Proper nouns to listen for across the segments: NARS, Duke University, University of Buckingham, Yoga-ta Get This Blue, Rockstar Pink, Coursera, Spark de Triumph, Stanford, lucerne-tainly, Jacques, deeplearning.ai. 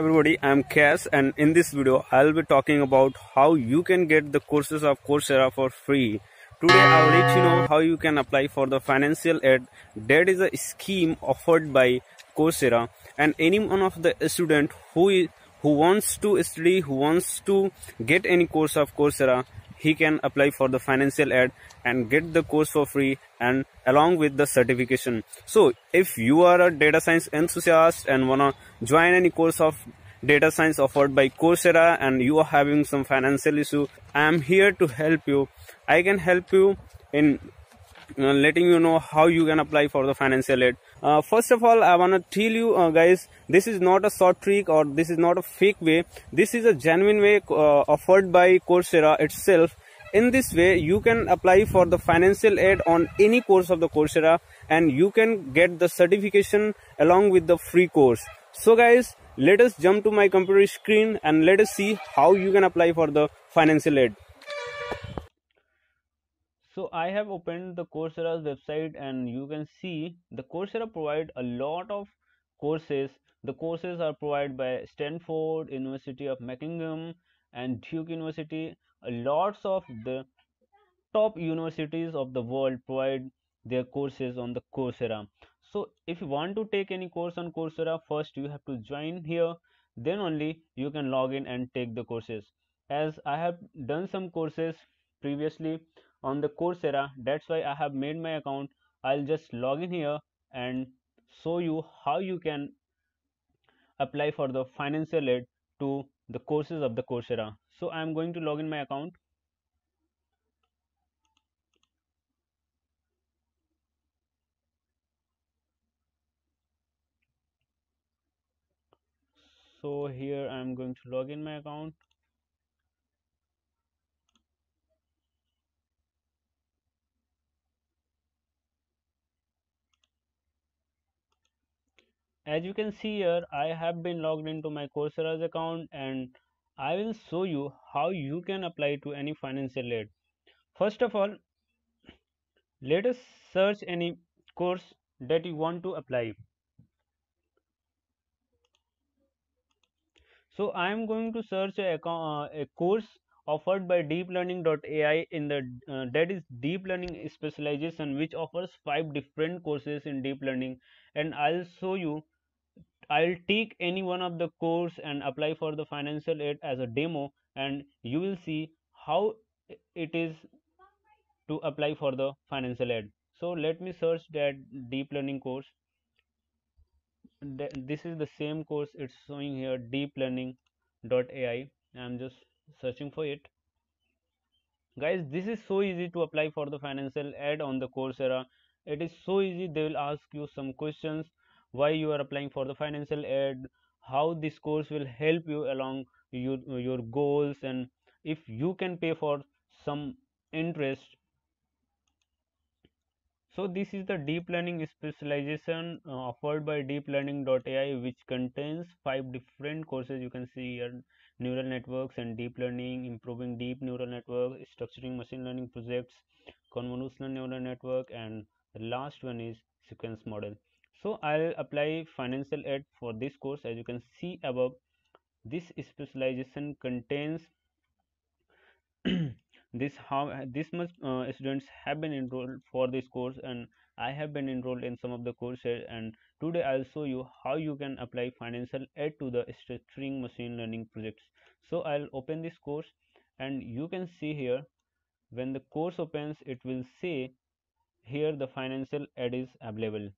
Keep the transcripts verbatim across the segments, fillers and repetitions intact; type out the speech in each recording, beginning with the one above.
everybody, I'm Cass, and in this video I'll be talking about how you can get the courses of Coursera for free. Today I'll let you know how you can apply for the financial aid. That is a scheme offered by Coursera, and any one of the student who who wants to study, who wants to get any course of Coursera, he can apply for the financial aid and get the course for free and along with the certification. So if you are a data science enthusiast and wanna join any course of data science offered by Coursera and you are having some financial issue, I am here to help you. I can help you in uh, letting you know how you can apply for the financial aid. Uh, first of all, I wanna tell you uh, guys, this is not a short trick or this is not a fake way. This is a genuine way uh, offered by Coursera itself. In this way, you can apply for the financial aid on any course of the Coursera and you can get the certification along with the free course. So guys, let us jump to my computer screen and let us see how you can apply for the financial aid. So I have opened the Coursera's website and you can see the Coursera provide a lot of courses. The courses are provided by Stanford, University of Buckingham and Duke University. Lots of the top universities of the world provide their courses on the Coursera. So if you want to take any course on Coursera, first you have to join here, then only you can log in and take the courses. As I have done some courses previously on the Coursera, that's why I have made my account. I'll just log in here and show you how you can apply for the financial aid to the courses of the Coursera. So I am going to log in my account. So here I am going to log in my account. As you can see here, I have been logged into my Coursera's account and I will show you how you can apply to any financial aid. First of all, let us search any course that you want to apply. So I am going to search a, a course offered by deep learning dot A I in the uh, that is deep learning specialization, which offers five different courses in deep learning, and I'll show you. I'll take any one of the course and apply for the financial aid as a demo, and you will see how it is to apply for the financial aid. So let me search that deep learning course. This is the same course, it's showing here, deep learning dot A I. I'm just searching for it. Guys, this is so easy to apply for the financial aid on the Coursera. It is so easy. They will ask you some questions, why you are applying for the financial aid, how this course will help you along your, your goals, and if you can pay for some interest. So this is the deep learning specialization offered by deep learning dot A I, which contains five different courses. You can see here, neural networks and deep learning, improving deep neural network, structuring machine learning projects, convolutional neural network, and the last one is sequence model. So I'll apply financial aid for this course. As you can see above, this specialization contains this how this much uh, students have been enrolled for this course, and I have been enrolled in some of the courses, and today I'll show you how you can apply financial aid to the structuring machine learning projects. So I'll open this course and you can see here, when the course opens, it will say here the financial aid is available.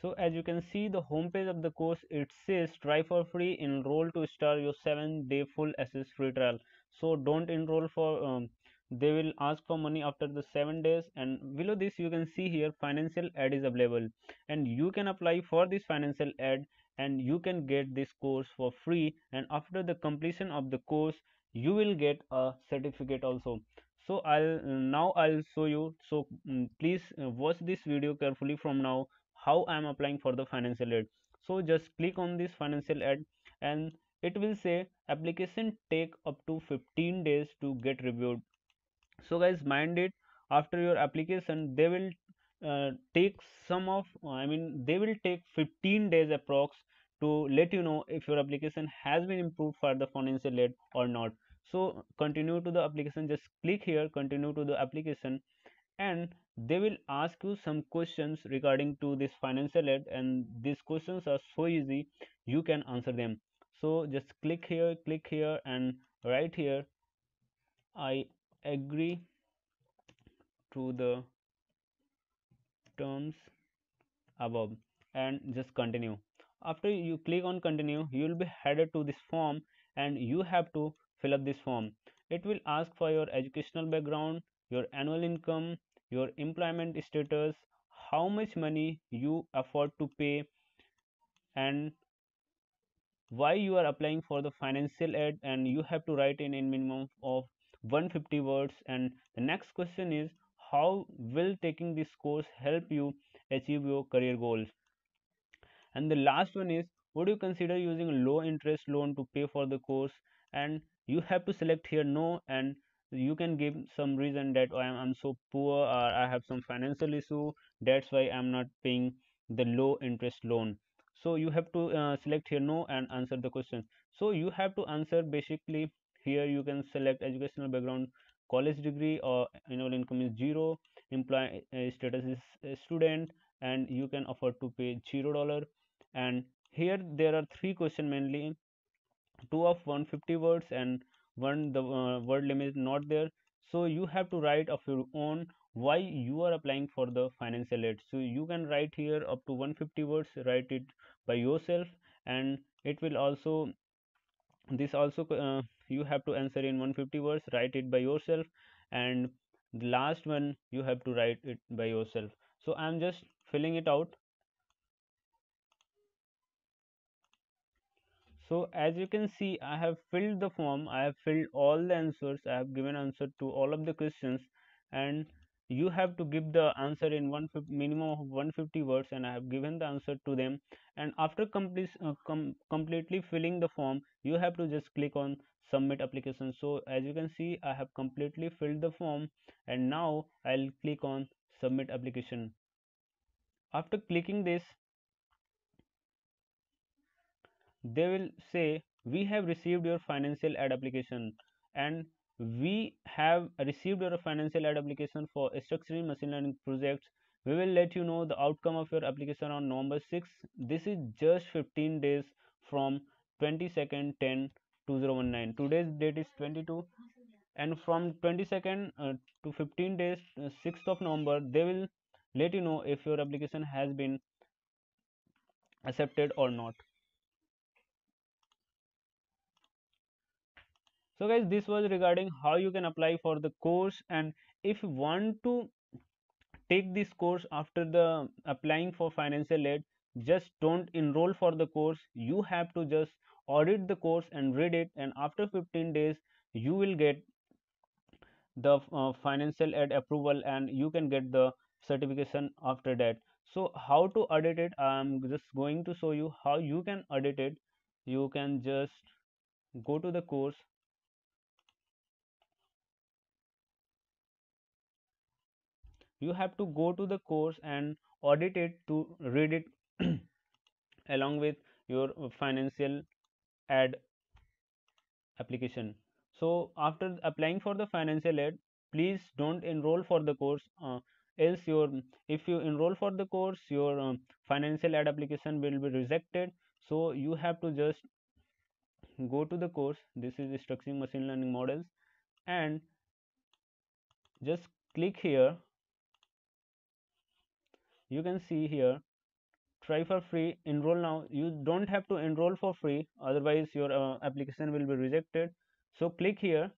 So as you can see, the homepage of the course, it says try for free, enroll to start your seven day full access free trial. So don't enroll for, um, they will ask for money after the seven days, and below this you can see here financial aid is available, and you can apply for this financial aid and you can get this course for free, and after the completion of the course you will get a certificate also. So I'll now I'll show you. So um, please watch this video carefully from now, how I am applying for the financial aid. So just click on this financial aid and it will say application take up to fifteen days to get reviewed. So guys, mind it, after your application they will uh, take some of I mean they will take fifteen days approx to let you know if your application has been improved for the financial aid or not. So continue to the application, just click here, continue to the application, and they will ask you some questions regarding to this financial aid, and these questions are so easy you can answer them. So just click here, click here, and right here I agree to the terms above and just continue. After you click on continue, you will be headed to this form and you have to fill up this form. It will ask for your educational background, your annual income, your employment status, how much money you afford to pay, and why you are applying for the financial aid, and you have to write in a minimum of one hundred fifty words. And the next question is, how will taking this course help you achieve your career goals? And the last one is, would you consider using a low interest loan to pay for the course? And you have to select here no, and you can give some reason that oh, I am so poor, or I have some financial issue, that's why I am not paying the low interest loan. So you have to uh, select here no and answer the question. So you have to answer basically here. You can select educational background, college degree, or annual income is zero, employee uh, status is uh, student, and you can afford to pay zero dollar. And here there are three questions mainly, two of one hundred fifty words and one the uh, word limit is not there. So you have to write of your own why you are applying for the financial aid. So you can write here up to one hundred fifty words, write it by yourself, and it will also this also uh, you have to answer in one hundred fifty words, write it by yourself, and the last one you have to write it by yourself. So I am just filling it out. So as you can see, I have filled the form, I have filled all the answers, I have given answer to all of the questions, and you have to give the answer in one minimum of one hundred fifty words, and I have given the answer to them. And after complete, uh, com completely filling the form, you have to just click on submit application. So as you can see, I have completely filled the form, and now I'll click on submit application. After clicking this, they will say we have received your financial aid application, and we have received your financial aid application for structuring machine learning projects. We will let you know the outcome of your application on November sixth. This is just fifteen days from twenty-second ten two thousand nineteen. Today's date is twenty-two, and from twenty-second uh, to fifteen days, uh, sixth of November, they will let you know if your application has been accepted or not. So guys, this was regarding how you can apply for the course, and if you want to take this course after the applying for financial aid, just don't enroll for the course. You have to just audit the course and read it, and after fifteen days you will get the uh, financial aid approval, and you can get the certification after that. So how to audit it, I'm just going to show you how you can audit it. You can just go to the course. You have to go to the course and audit it to read it along with your financial aid application. So after applying for the financial aid, please don't enroll for the course, uh, else your if you enroll for the course, your um, financial aid application will be rejected. So you have to just go to the course. This is structuring machine learning models, and just click here. You can see here, try for free, enroll now. You don't have to enroll for free, otherwise your uh, application will be rejected. So click here,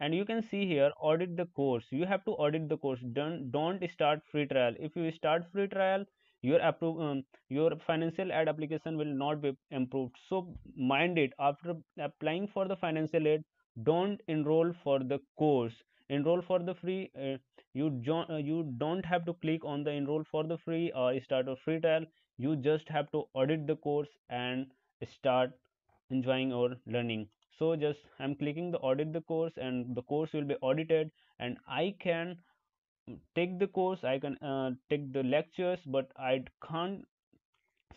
and you can see here, audit the course. You have to audit the course. Don't don't start free trial. If you start free trial, your approve um, your financial aid application will not be improved. So mind it, after applying for the financial aid, don't enroll for the course. Enroll for the free. Uh, you join. Uh, you don't have to click on the enroll for the free or start a free trial. You just have to audit the course and start enjoying or learning. So just I'm clicking the audit the course, and the course will be audited, and I can take the course, I can uh, take the lectures, but I can't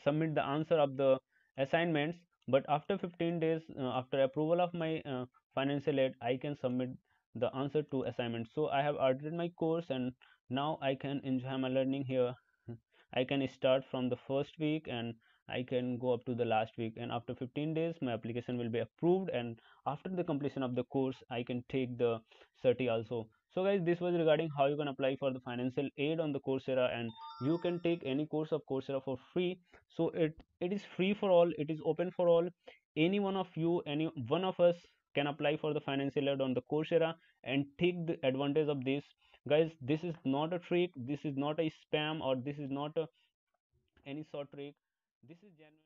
submit the answer of the assignments. But after fifteen days, uh, after approval of my uh, financial aid, I can submit the answer to assignments. So I have ordered my course, and now I can enjoy my learning here. I can start from the first week and I can go up to the last week, and after fifteen days my application will be approved, and after the completion of the course I can take the certi also. So guys, this was regarding how you can apply for the financial aid on the Coursera, and you can take any course of Coursera for free. So it it is free for all, it is open for all. Any one of you, any one of us can apply for the financial aid on the Coursera and take the advantage of this. Guys, this is not a trick, this is not a spam, or this is not a any sort of trick. This is genuine.